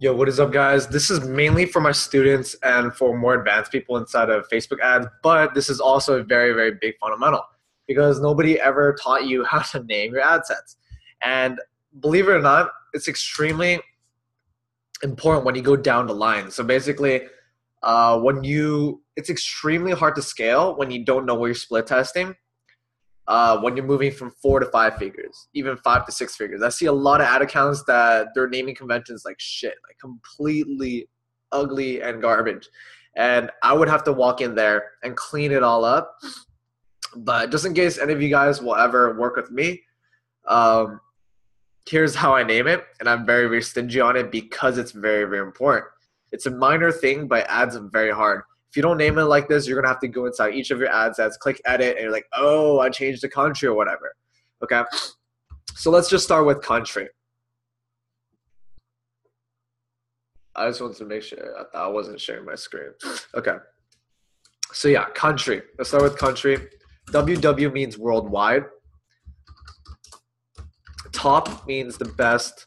Yo, what is up, guys? This is mainly for my students and for more advanced people inside of Facebook ads, but this is also a very, very big fundamental because nobody ever taught you how to name your ad sets. And believe it or not, it's extremely important when you go down the line. So basically, it's extremely hard to scale when you don't know what you're split testing. When you're moving from 4 to 5 figures, even 5 to 6 figures. I see a lot of ad accounts that they're naming conventions like shit, like completely ugly and garbage. And I would have to walk in there and clean it all up. But just in case any of you guys will ever work with me, here's how I name it. And I'm very, very stingy on it because it's very, very important. It's a minor thing, but ads are very hard. If you don't name it like this, you're going to have to go inside each of your ad sets, click edit, and you're like, oh, I changed the country or whatever. Okay. So let's just start with country. I just wanted to make sure I wasn't sharing my screen. Okay. So yeah, country. Let's start with country. WW means worldwide. Top means the best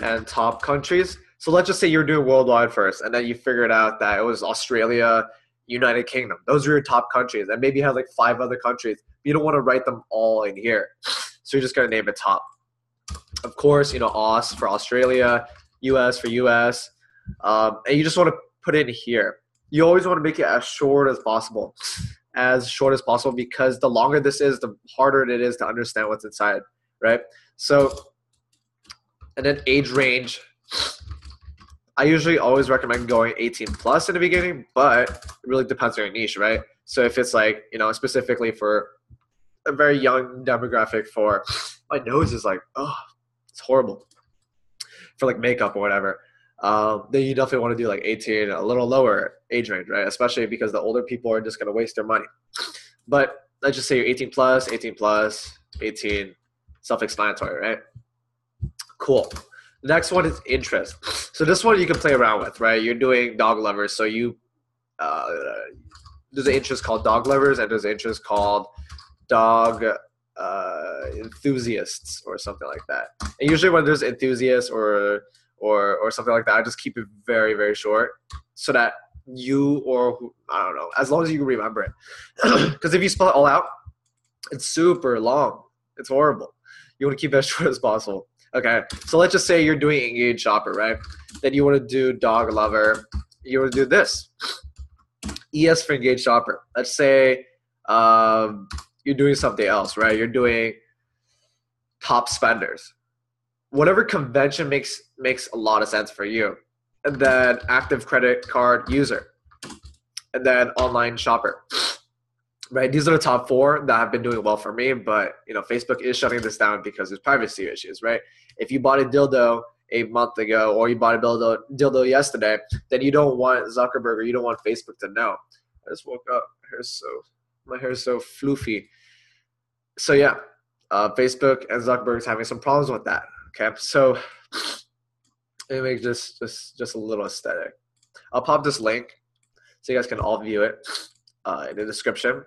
and top countries. So let's just say you're doing worldwide first, and then you figured out that it was Australia, United Kingdom. Those are your top countries. And maybe you have like 5 other countries. You don't want to write them all in here. So you're just going to name it top. Of course, you know, Aus for Australia, US for US. And you just want to put it in here. You always want to make it as short as possible, because the longer this is, the harder it is to understand what's inside, right? So, and then age range. I usually always recommend going 18+ in the beginning, but it really depends on your niche, right? So if it's like, you know, specifically for a very young demographic for, my nose is like, oh, it's horrible, for like makeup or whatever, then you definitely want to do like 18, a little lower age range, right? Especially because the older people are just going to waste their money. But let's just say you're 18+, 18+, 18, self-explanatory, right? Cool. Next one is interest. So this one you can play around with, right? You're doing dog lovers. So you there's an interest called dog lovers, and there's an interest called dog enthusiasts or something like that. And usually when there's enthusiasts or something like that, I just keep it very, very short so that you or who, I don't know, as long as you can remember it. Because if you spell it all out, it's super long. It's horrible. You want to keep it as short as possible. Okay, so let's just say you're doing engaged shopper, right? Then you want to do dog lover. You want to do this. ES for engaged shopper. Let's say you're doing something else, right? You're doing top spenders. Whatever convention makes a lot of sense for you. And then active credit card user. And then online shopper. Right, these are the top 4 that have been doing well for me, but you know, Facebook is shutting this down because there's privacy issues, right? If you bought a dildo a month ago or you bought a dildo yesterday, then you don't want Zuckerberg or you don't want Facebook to know. I just woke up. My hair is so floofy. So yeah, Facebook and Zuckerberg is having some problems with that. Okay, so let me make just a little aesthetic. I'll pop this link so you guys can all view it in the description.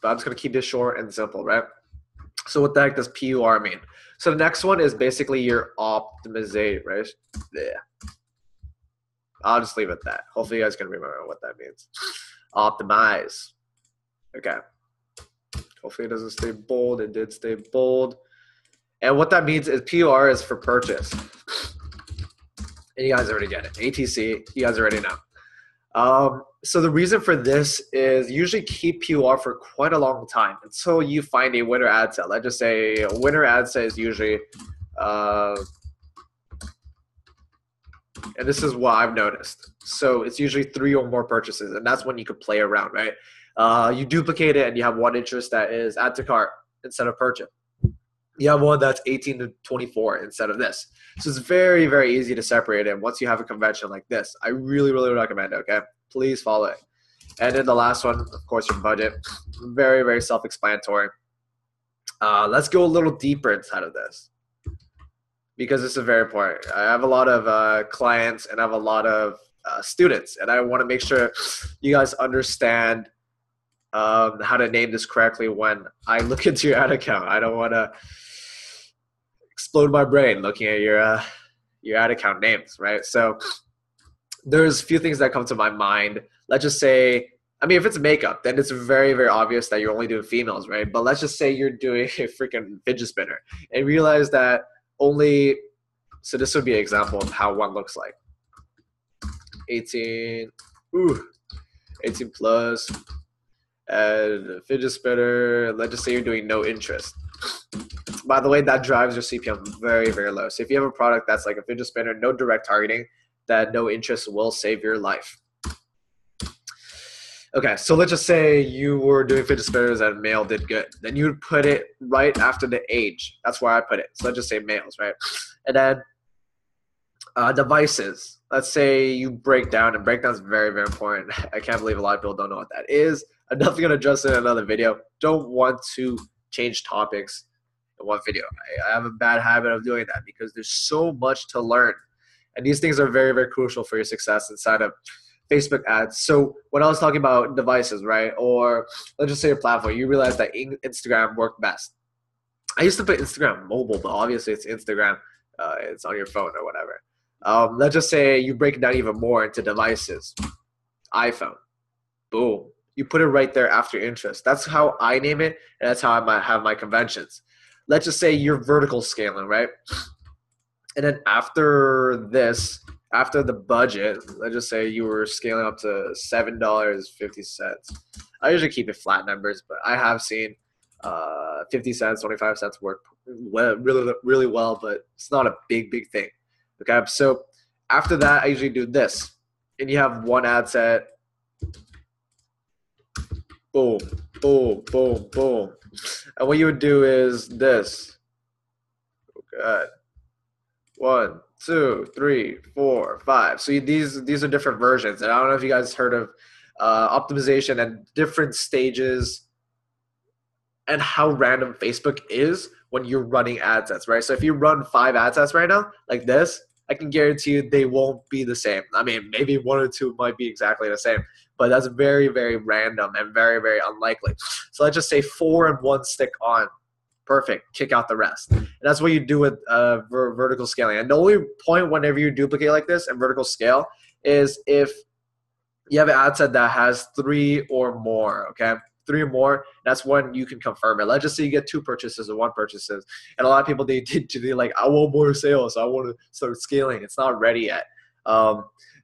But I'm just going to keep this short and simple, right? So what the heck does PUR mean? So the next one is basically your optimization, right? Yeah. I'll just leave it at that. Hopefully you guys can remember what that means. Optimize. Okay. Hopefully it doesn't stay bold. It did stay bold. And what that means is PUR is for purchase. And you guys already get it. ATC, you guys already know. So the reason for this is usually keep PUR for quite a long time until you find a winner ad set. Let's just say a winner ad set is usually, and this is what I've noticed. So it's usually 3 or more purchases, and that's when you could play around, right? You duplicate it and you have one interest that is add to cart instead of purchase. You have one that's 18 to 24 instead of this. So it's very, very easy to separate it once you have a convention like this. I really, really recommend it, okay? Please follow it. And then the last one, of course, your budget. Very, very self-explanatory. Let's go a little deeper inside of this because this is very important. I have a lot of clients and I have a lot of students, and I want to make sure you guys understand how to name this correctly when I look into your ad account. I don't want to explode my brain looking at your ad account names, right? So there's a few things that come to my mind. Let's just say, I mean, if it's makeup, then it's very, very obvious that you're only doing females, right? But let's just say you're doing a freaking fidget spinner and realize that only, so this would be an example of how one looks like. 18 plus, and fidget spinner, let's just say you're doing no interest. By the way, that drives your CPM very, very low. So if you have a product that's like a fidget spinner, no direct targeting, that no interest will save your life. Okay, so let's just say you were doing fidget spinners and male did good. Then you would put it right after the age. That's where I put it. So let's just say males, right? And then devices. Let's say you break down, and breakdown is very, very important. I can't believe a lot of people don't know what that is. I'm definitely going to address it in another video. Don't want to change topics in one video. I have a bad habit of doing that because there's so much to learn. And these things are very, very crucial for your success inside of Facebook ads. So when I was talking about devices, right, or let's just say your platform, you realize that Instagram worked best. I used to put Instagram mobile, but obviously it's Instagram. It's on your phone or whatever. Let's just say you break it down even more into devices. iPhone. Boom. You put it right there after interest. That's how I name it, and that's how I have my conventions. Let's just say you're vertical scaling, right? And then after this, after the budget, let's just say you were scaling up to $7.50. I usually keep it flat numbers, but I have seen 50 cents, 25 cents work well, really, really well, but it's not a big, big thing. Okay, so after that, I usually do this. And you have one ad set. Boom, boom, boom, boom. And what you would do is this. Okay. 1, 2, 3, 4, 5. So these are different versions. And I don't know if you guys heard of optimization and different stages and how random Facebook is when you're running ad sets, right? So if you run 5 ad sets right now, like this, I can guarantee you they won't be the same. I mean, maybe 1 or 2 might be exactly the same, but that's very, very random and very, very unlikely. So let's just say 4 and 1 stick on. Perfect. Kick out the rest. And that's what you do with vertical scaling. And the only point whenever you duplicate like this and vertical scale is if you have an ad set that has 3 or more, okay? 3 or more, that's when you can confirm it. Let's just say you get 2 purchases or 1 purchase. And a lot of people, they like, I want more sales. I want to start scaling. It's not ready yet.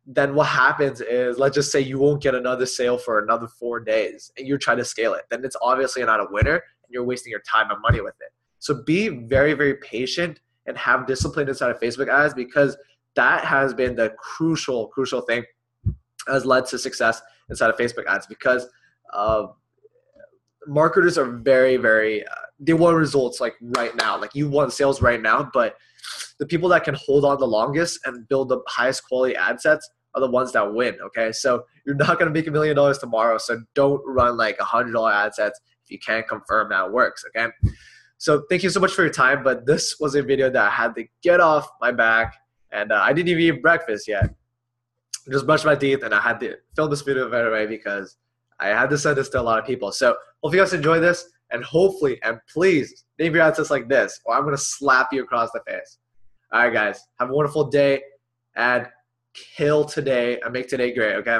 Then what happens is, let's just say you won't get another sale for another 4 days and you're trying to scale it. Then it's obviously not a winner and you're wasting your time and money with it. So be very, very patient and have discipline inside of Facebook ads, because that has been the crucial, crucial thing that has led to success inside of Facebook ads, because marketers are very, very, they want results like right now. Like you want sales right now, but the people that can hold on the longest and build the highest quality ad sets are the ones that win, okay? So you're not going to make $1 million tomorrow, so don't run like $100 ad sets if you can't confirm that it works, okay? So thank you so much for your time, but this was a video that I had to get off my back, and I didn't even eat breakfast yet. I just brushed my teeth, and I had to film this video right away because I had to send this to a lot of people. So hope you guys enjoy this, and hopefully, and please, name your ad sets like this, or I'm going to slap you across the face. All right, guys, have a wonderful day and kill today and make today great, okay?